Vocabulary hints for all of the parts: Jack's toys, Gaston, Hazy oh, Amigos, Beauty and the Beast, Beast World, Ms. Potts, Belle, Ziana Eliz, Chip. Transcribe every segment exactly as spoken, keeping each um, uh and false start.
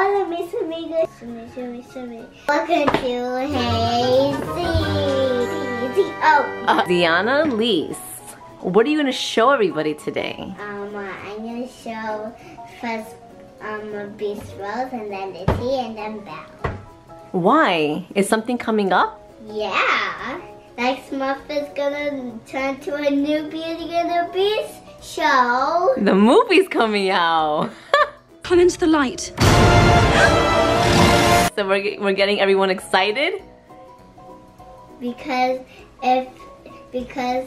Hola mis amigos. Sumi, sumi, sumi. Welcome to Hazy oh. Uh, Ziana Eliz, what are you gonna show everybody today? Um, uh, I'm gonna show first um Beast World, and then Izzy, and then Belle. Why? Is something coming up? Yeah, like Smurf is gonna turn to a new Beauty and the Beast show. The movie's coming out. Come into the light. So we're, we're getting everyone excited? Because if, because,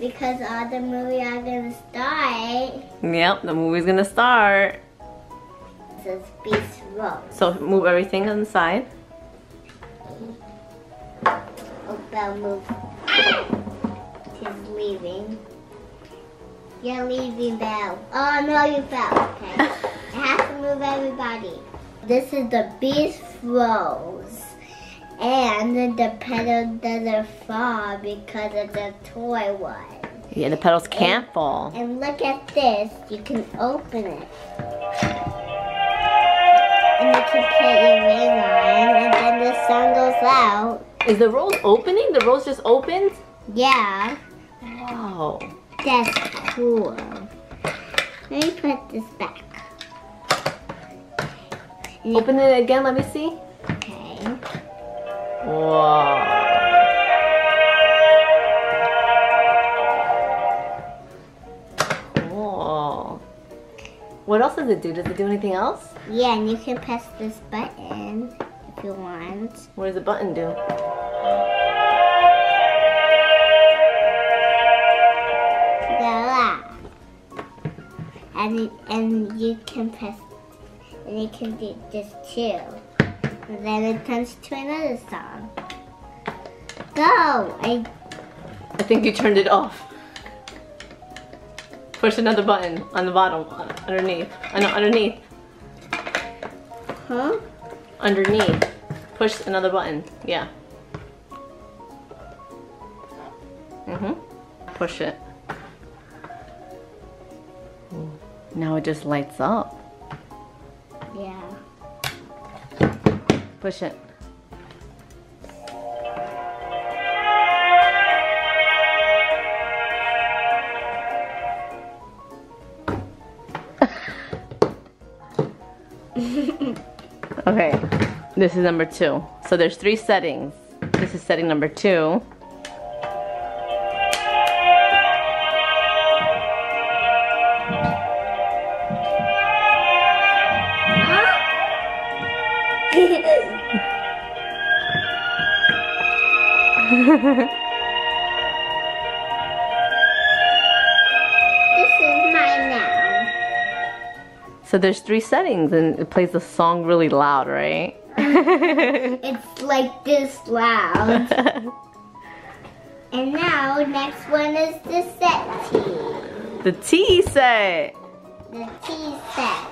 because all the movies are gonna start. Yep, the movie's gonna start. This is Beast World. So move everything on the side. Oh, Belle moved. She's leaving. You're leaving, Belle. Oh no, you fell. Okay. I have to move everybody. This is the Beast Rose, and the petal doesn't fall because of the toy one. Yeah, the petals can't and, fall. And look at this. You can open it, and you can put your ring on, and then the sun goes out. Is the rose opening? The rose just opened? Yeah. Wow. That's cool. Let me put this back. Open it again, let me see. Okay. Wow. Cool. What else does it do? Does it do anything else? Yeah, and you can press this button if you want. What does the button do? Voila. And, and you can press. And you can do this too. And then it turns to another song. Go! I I think you turned it off. Push another button on the bottom, underneath. Oh, no, underneath. Huh? Underneath. Push another button. Yeah. Mhm. Push it. Ooh. Now it just lights up. Yeah. Push it. Okay. This is number two. So there's three settings. This is setting number two. This is mine now. So there's three settings, and it plays the song really loud, right? It's like this loud. And now, next one is the set tea. The tea set. The tea set.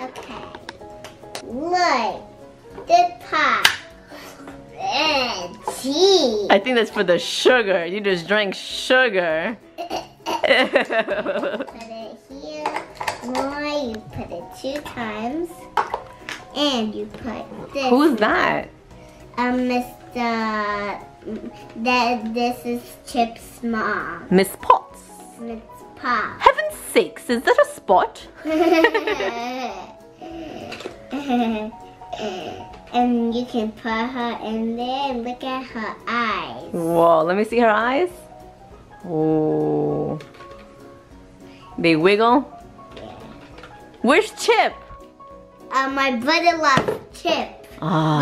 Okay. Look, this pot. Tea. I think that's for the sugar. You just drank sugar. Put it here. More. You put it two times. And you put this. Who's that? Um, Mister That this is Chip's mom. Miss Potts. Miss Potts. Heaven's sakes, is that a spot? And you can put her in there and look at her eyes. Whoa, let me see her eyes. Oh. They wiggle? Yeah. Where's Chip? Uh, my brother loves Chip. Ah.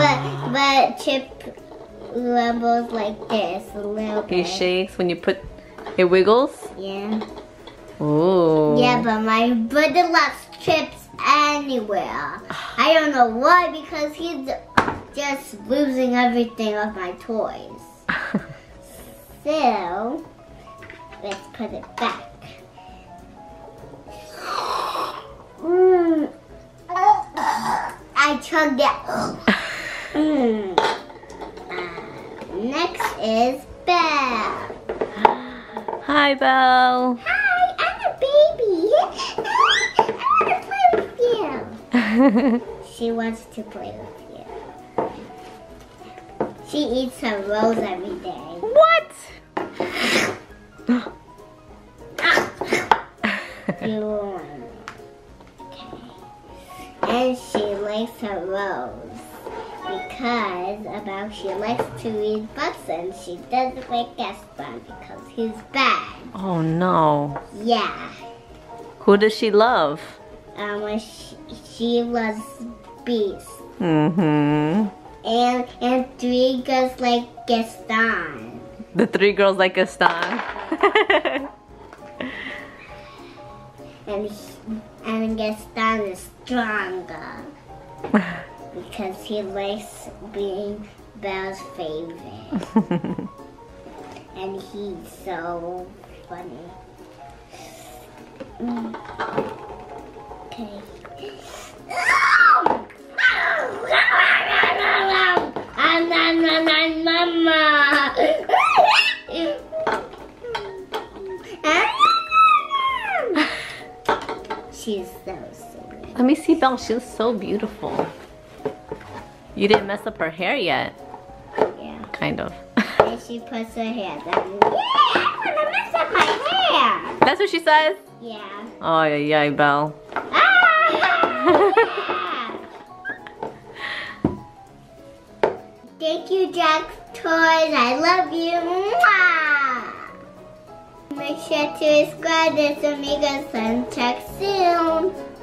But, but Chip rumbles like this a little bit. He shakes when you put... It wiggles? Yeah. Oh. Yeah, but my brother loves Chip's anywhere. I don't know why, because he's just losing everything of my toys. So, let's put it back. Mm. I chugged it. Mm. Uh, next is Belle. Hi, Belle. Hi, I'm a baby. Yeah. She wants to play with you. She eats her rolls every day. What? You want it. Okay. And she likes her rolls because about she likes to read books and she doesn't like Gaston because he's bad. Oh no. Yeah. Who does she love? Um, she, she loves Beast. Mm-hmm. And and three girls like Gaston. The three girls like Gaston. and and Gaston is stronger because he likes being Belle's favorite. And he's so funny. Mm. Okay. She's so sweet. Let me see Belle. She was so beautiful. You didn't mess up her hair yet. Yeah. Kind of. And she puts her hair down. Yeah, I want to mess up my hair. That's what she says? Yeah. Oh, yeah, yeah, Belle. Yeah. Thank you, Jack's Toys. I love you. Mwah. Make sure to subscribe to Amigos and check soon.